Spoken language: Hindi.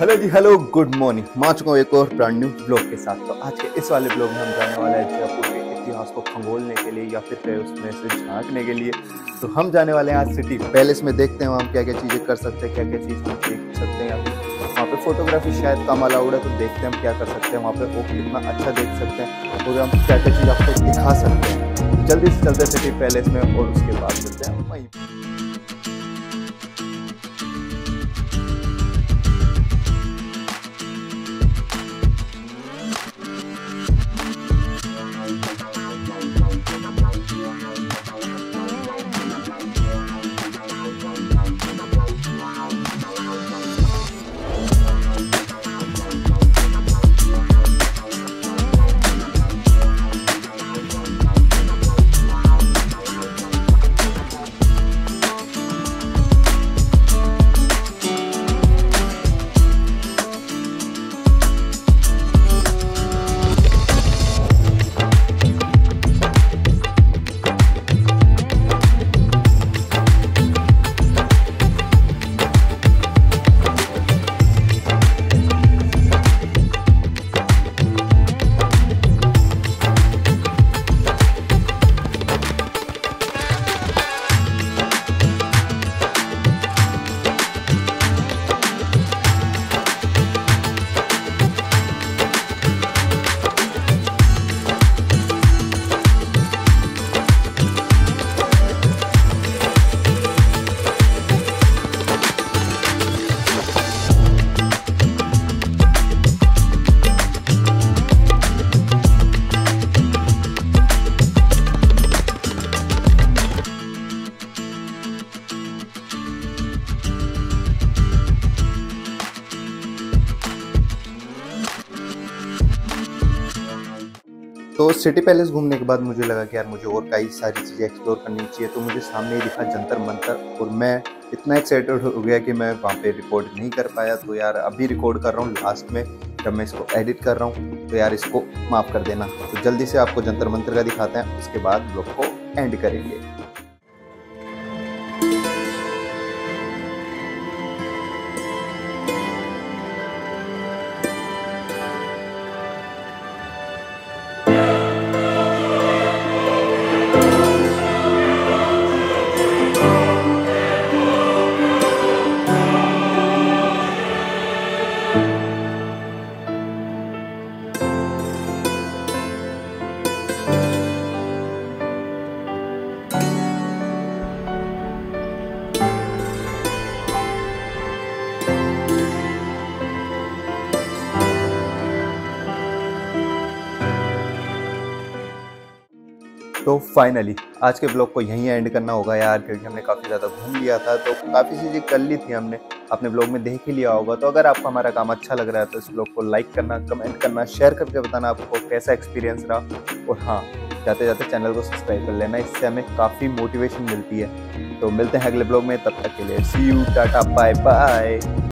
हेलो जी, हेलो, गुड मॉर्निंग। मां चुका हूँ एक और ब्रांड न्यू ब्लॉग के साथ। तो आज के इस वाले ब्लॉग में हम जाने वाले हैं जयपुर के इतिहास को खंगोलने के लिए या फिर उसमें से झांकने के लिए। तो हम जाने वाले हैं आज सिटी पैलेस में। देखते हैं हम क्या क्या चीज़ें कर सकते हैं, क्या क्या चीज़ हम देख सकते हैं। या फिर वहाँ पर फोटोग्राफी शायद कम अलाउड है, तो देखते हैं हम क्या कर सकते हैं वहाँ पर, वो कितना अच्छा देख सकते हैं और हम क्या क्या चीज़ आपको दिखा सकते हैं। जल्दी से चलते हैं सिटी पैलेस में और उसके बाद चलते हैं वहीं। तो सिटी पैलेस घूमने के बाद मुझे लगा कि यार मुझे और कई सारी चीज़ें एक्सप्लोर करनी चाहिए। तो मुझे सामने ही दिखा जंतर मंतर और मैं इतना एक्साइटेड हो गया कि मैं वहाँ पे रिकॉर्ड नहीं कर पाया। तो यार अभी रिकॉर्ड कर रहा हूँ लास्ट में, जब मैं इसको एडिट कर रहा हूँ। तो यार इसको माफ़ कर देना। तो जल्दी से आपको जंतर मंतर का दिखाते हैं, उसके बाद ब्लॉग को एंड करेंगे। तो फाइनली आज के ब्लॉग को यहीं एंड करना होगा यार, क्योंकि हमने काफ़ी ज़्यादा घूम लिया था। तो काफ़ी चीज़ें कर ली थी हमने, अपने ब्लॉग में देख ही लिया होगा। तो अगर आपको हमारा काम अच्छा लग रहा है तो इस ब्लॉग को लाइक करना, कमेंट करना, शेयर करके बताना आपको कैसा एक्सपीरियंस रहा। और हाँ, जाते जाते चैनल को सब्सक्राइब कर लेना, इससे हमें काफ़ी मोटिवेशन मिलती है। तो मिलते हैं अगले ब्लॉग में, तब तक के लिए see you, tata, bye bye.